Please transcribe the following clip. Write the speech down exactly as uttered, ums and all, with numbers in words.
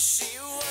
she was